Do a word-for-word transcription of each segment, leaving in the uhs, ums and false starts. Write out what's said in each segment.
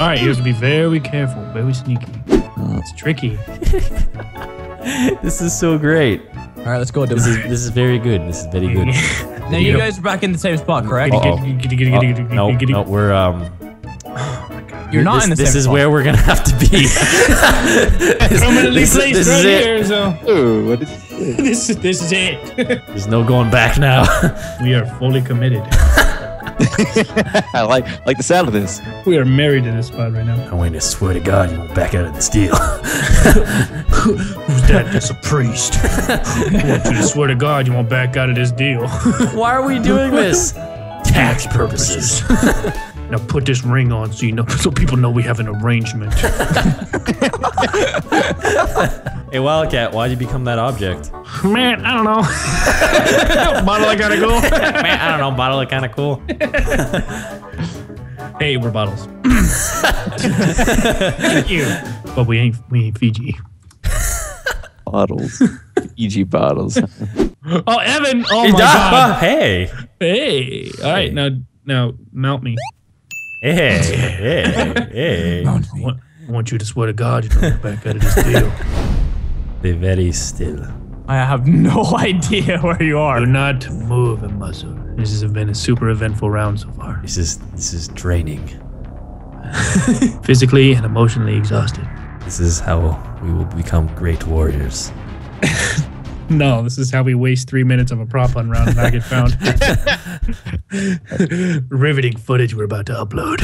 All right, you have to be very careful, very sneaky. Oh. It's tricky. This is so great. All right, let's go. This is this is very good. This is very good. Now you guys are back in the same spot, correct? Uh-oh. Uh-oh. No, no, we're um. You're not this, in the This is spot. Where we're gonna have to be. this, Permanently this, placed this right is here, so. Ooh, what is this? This, this is it. There's no going back now. We are fully committed. I like like the sound of this. We are married in this spot right now. I'm going to swear to God you won't back out of this deal. Who's that? That's a priest. I want you to swear to God you won't back out of this deal. Why are we doing this? Tax purposes. Now put this ring on so you know, so people know we have an arrangement. Hey Wildcat, why'd you become that object? Man, I don't know. Bottle it kinda cool. Man, I don't know, bottle it kinda cool. Hey, we're bottles. Thank you. But we ain't we ain't Fiji. Bottles. Fiji bottles. Oh Evan! Oh my God. Hey. Hey. Alright, now now mount me. Hey, hey, hey. Mount me. I want you to swear to God you don't back out of this deal. Be very still. I have no idea where you are. Do not move a muscle. This has been a super eventful round so far. This is this is draining. Physically and emotionally exhausted. This is how we will become great warriors. No, this is how we waste three minutes of a prop on round and I get found. Riveting footage we're about to upload.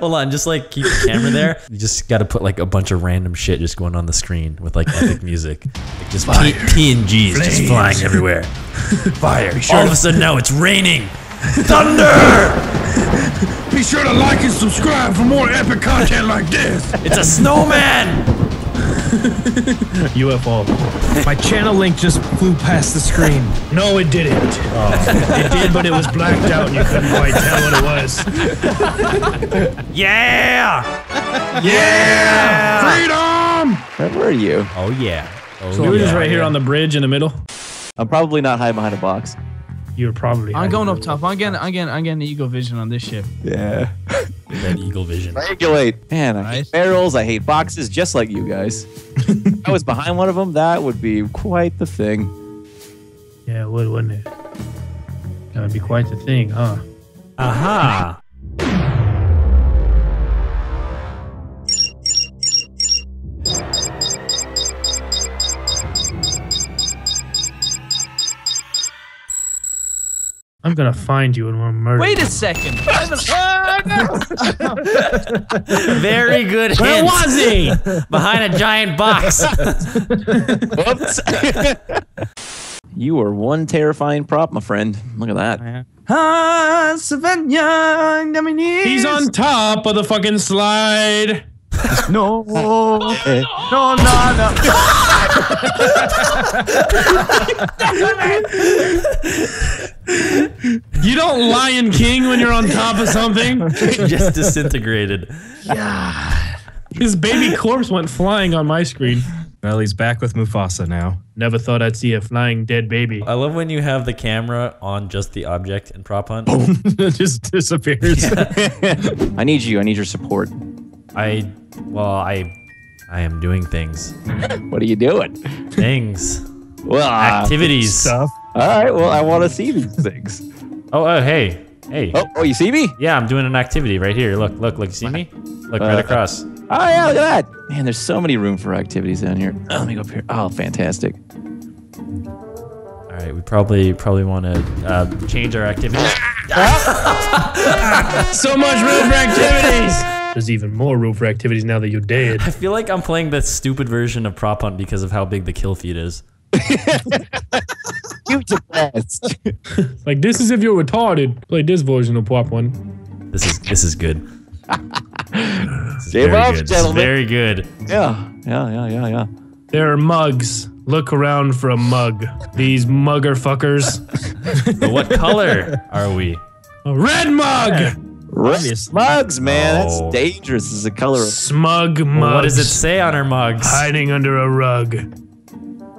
Hold on, just like keep the camera there. You just gotta put like a bunch of random shit just going on the screen with like epic music. Like just P N Gs just flying everywhere. Fire. Sure All of a sudden now it's raining. Thunder! Be sure to like and subscribe for more epic content like this. It's a snowman! U F O. My channel link just flew past the screen. No, it didn't. Oh. It did, but it was blacked out and you couldn't quite tell what it was. Yeah! Yeah! Yeah! Freedom! Where were you? Oh, yeah. Oh, so we were yeah, just right yeah. here on the bridge in the middle. I'm probably not hiding behind a box. You're probably. I'm going up top. I'm getting, I'm getting, I'm getting eagle vision on this ship. Yeah. That eagle vision. Regulate. Man, I right. hate barrels. I hate boxes, just like you guys. If I was behind one of them, that would be quite the thing. Yeah, it would, wouldn't it? That would be quite the thing, huh? Aha. I'm gonna find you and we'll murder. Wait a second! Oh, no. Very good hint. Where was he? Behind a giant box. Whoops. You are one terrifying prop, my friend. Look at that. Yeah. He's on top of the fucking slide. No, no, no, no. You don't Lion King when you're on top of something. Just disintegrated. Yeah. His baby corpse went flying on my screen. Well, he's back with Mufasa now. Never thought I'd see a flying dead baby. I love when you have the camera on just the object and prop hunt. Boom. It just disappears. Yeah. I need you. I need your support. I, well, I, I am doing things. What are you doing? Things. Well, uh, activities. Stuff. All right. Well, I want to see these things. Oh, oh, hey, hey. Oh, oh, you see me? Yeah, I'm doing an activity right here. Look, look, look. You see me? Look uh, right across. Oh yeah, look at that. Man, there's so many room for activities down here. Oh, let me go up here. Oh, fantastic. All right, we probably probably want to uh, change our activities. So much room for activities. There's even more room for activities now that you're dead. I feel like I'm playing the stupid version of Prop Hunt because of how big the kill feed is. You're depressed. Like, this is if you're retarded. Play this version of Prop Hunt. This is this is good. This is Save off, good. Gentlemen. This is very good. Yeah, yeah, yeah, yeah, yeah. There are mugs. Look around for a mug. These mugger fuckers. But what color are we? A red mug! Yeah. Mugs, man, oh. That's dangerous. This is a color of smug mugs. Well, what does it say on our mugs? Hiding under a rug.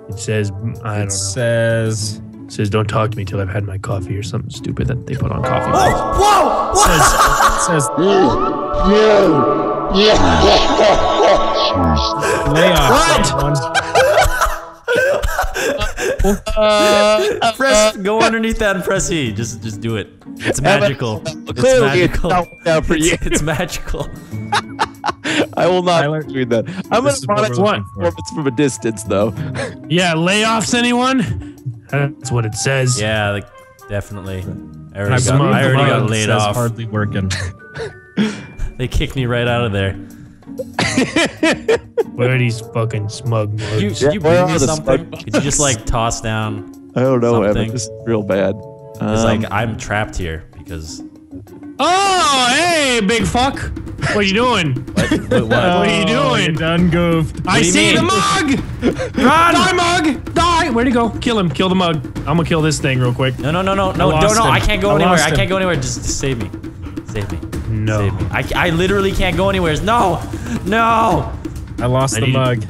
It says, I it don't know. Says, it says, don't talk to me till I've had my coffee or something stupid that they put on coffee. Whoa, whoa, whoa. It says, says lay off. Uh, press go underneath that and press E. Just just do it. It's magical. It's magical. It's, it's magical. I will not Tyler, read that. I'm gonna call it one. It's from a distance though. Yeah, layoffs anyone? That's what it says. Yeah, like definitely. I already, got, I already got laid off. Hardly working. They kicked me right out of there. Where are these fucking smug mugs? Did you, did yeah, you bring me something? Could you just like toss down? I don't know, Evan. This is real bad. Um, it's like I'm trapped here because. Oh, hey, big fuck! What are you doing? What, what, what? Oh, what are you doing? You done goofed. What I do see mean? The mug. Run! Die, mug! Die! Where'd he go? Kill him! Kill the mug! I'm gonna kill this thing real quick. No, no, no, no, no, no! No! I can't go I anywhere! I can't go anywhere! Just, just save me! Save me! No! Save me. I, I literally can't go anywhere! No! No! I lost I the mug.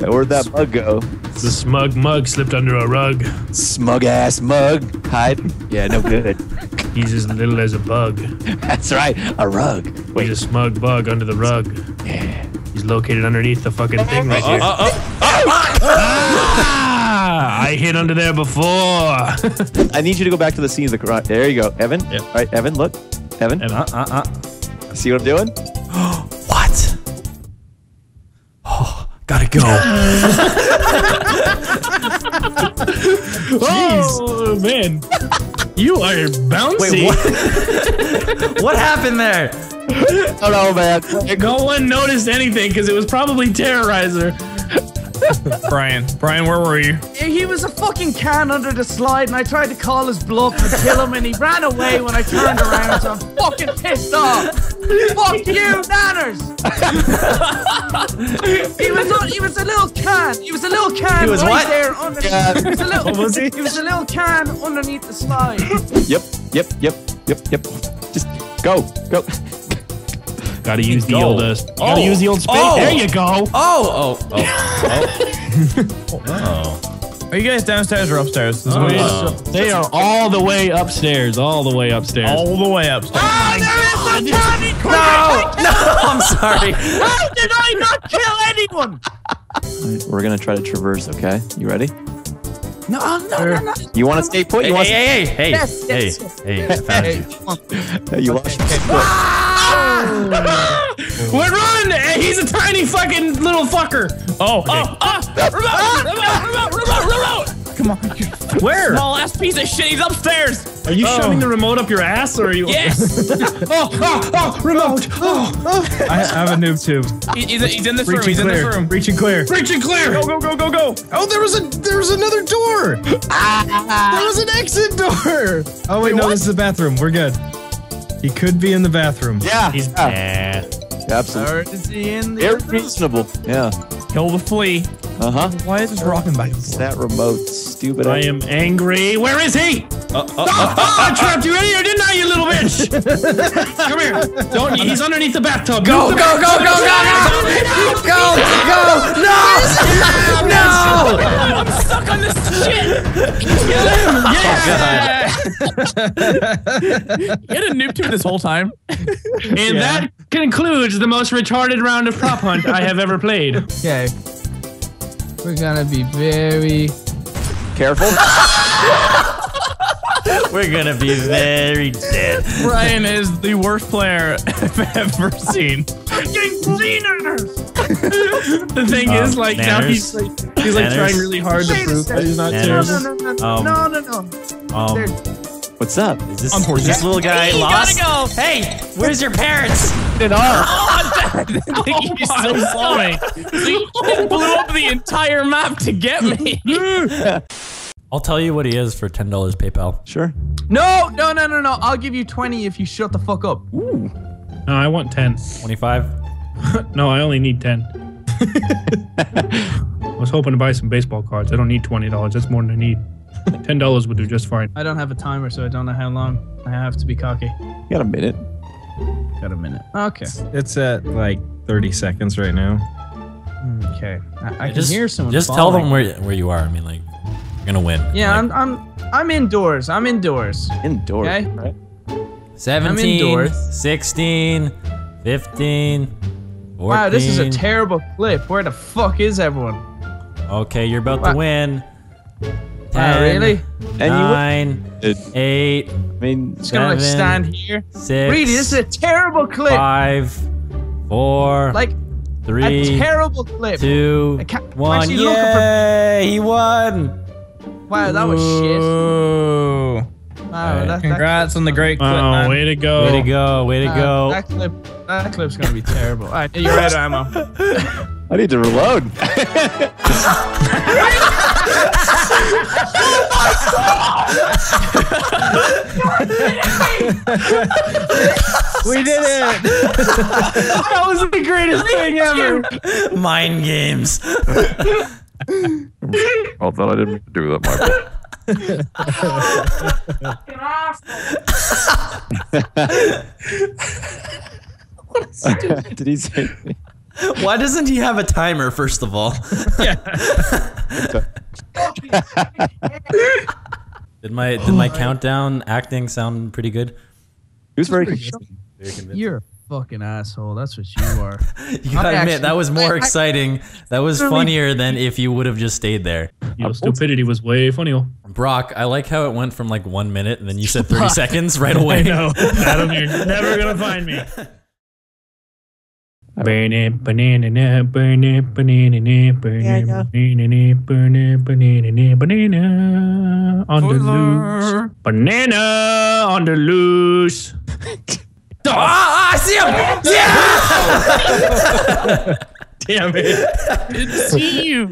Yeah, where'd that smug. Mug go? The smug mug slipped under a rug. Smug ass mug. Hide. Yeah, no good. He's as little as a bug. That's right, a rug. Wait. He's a smug bug under the rug. Yeah. He's located underneath the fucking thing right here. Uh, uh, uh, uh, ah, I hid under there before. I need you to go back to the scenes. Right, there you go, Evan. Yep. All right, Evan, look. Evan. Evan. Uh, uh, uh. See what I'm doing? What? Oh, gotta go. Jeez. Oh man, you are bouncy. Wait, what? What happened there? I don't know, man. No one noticed anything because it was probably Terroriser. Brian, Brian, where were you? He was a fucking can under the slide, and I tried to call his bluff to kill him, and he ran away when I turned around. So I'm fucking pissed off. Fuck you, Nanners. he was a, he was a little can. He was a little can. He was right what? There underneath. Yeah. He was a little. What was he? He was a little can underneath the slide. Yep, yep, yep, yep, yep. Just go, go. Gotta use the old. Uh, oh. Gotta use the old space. Oh. There you go. Oh, oh, oh, oh. Oh. Are you guys downstairs or upstairs? This oh, is oh. They are all the way upstairs. All the way upstairs. All the way upstairs. Oh, oh there is a tiny creature. No, no, I'm sorry. How did I not kill anyone? Right, we're gonna try to traverse. Okay, you ready? No, no, no, no. You want to stay put? Hey, you want hey, to hey, hey, yes, hey, yes, yes. hey, hey, I found you. Hey, you lost okay. Ah! Well, run! He's a tiny fucking little fucker. Oh, okay. oh, ah! Remote, ah! Remote, remote, remote, remote! Come on. Where? Small ass piece of shit. He's upstairs. Are you oh. shoving the remote up your ass, or are you? Yes. oh, oh, oh, remote. Oh, oh. I have a noob tube. He, he's, he's in this Reach room. He's clear. in this room. Reach and clear. Reach and clear. Go, go, go, go, go. Oh, there was a, there was another door. Ah. There was an exit door. Oh wait, wait no, what? This is the bathroom. We're good. He could be in the bathroom. Yeah. He's yeah. Absolutely. Or is he in the bathroom? Reasonable. Yeah. Kill the flea. Uh huh. Why is this rocking back? It's that remote, stupid. I am angry. Where is he? Uh, uh, oh, uh, oh, uh, I trapped uh, you in here, didn't I, you little bitch? Come here. Don't you? He's underneath the bathtub. Go, go, go, go, go, go, go, go. No. No. I'm stuck on this shit. Kill him. Yeah. You had a noob tube this whole time. And yeah. that concludes the most retarded round of prop hunt I have ever played. Okay. We're gonna be very careful. We're gonna be very dead. Brian is the worst player I've ever seen. Fucking cleaners! The thing um, is, like, Nanners. Now he's like, he's like Nanners. trying really hard to prove that he's not terrible. No, no, no, um, no, no, no. Um, what's up? Is this, is this little guy hey, lost? Gotta go. Hey, where's your parents? It all. Oh, he's so sorry. He blew up the entire map to get me. I'll tell you what he is for ten dollars PayPal. Sure. No, no, no, no, no. I'll give you twenty if you shut the fuck up. Ooh. No, I want ten. twenty-five? No, I only need ten. I was hoping to buy some baseball cards. I don't need twenty dollars. That's more than I need. ten dollars would do just fine. I don't have a timer, so I don't know how long. I have to be cocky. You got a minute. Got a minute. Okay. It's, it's at like thirty seconds right now. Okay. I, I yeah, just, can hear someone Just falling. Tell them where, where you are. I mean, like, you're going to win. Yeah, like, I'm, I'm, I'm indoors. I'm indoors. Indoors. Okay? Right. seventeen, sixteen, fifteen, fourteen. Wow, this is a terrible flip. Where the fuck is everyone? Okay, you're about wow. to win. ten, wow, really? nine, it, eight, I mean, it's seven, gonna like stand here. six, Reedy, this is a terrible clip. five, four, like, three, a terrible clip. two, one. Yay, he won. Wow, that was Ooh. shit. Wow, right. that, Congrats that on the great clip, oh, man. Way to go. Way to go, way to uh, go. That, clip, that clip's gonna be terrible. All right, you're out of ammo. I need to reload. We did it! That was the greatest thing ever! Mind games. Although I didn't do that, Michael. What a stupid. Did he say anything? Why doesn't he have a timer, first of all? Yeah. Did my did my countdown acting sound pretty good? It was very convincing. Very convincing. You're a fucking asshole. That's what you are. You gotta I admit, actually, that was more I, exciting. That was funnier than if you would have just stayed there. Your stupidity was way funnier. Brock, I like how it went from like one minute and then you said thirty seconds right away. No, Adam, you're never gonna find me. Burn it, banana, burn it, banana, burn it, banana, burn it, banana, banana on the loose. Banana on the loose. Oh, I see him! Yeah! Damn it. Didn't see you.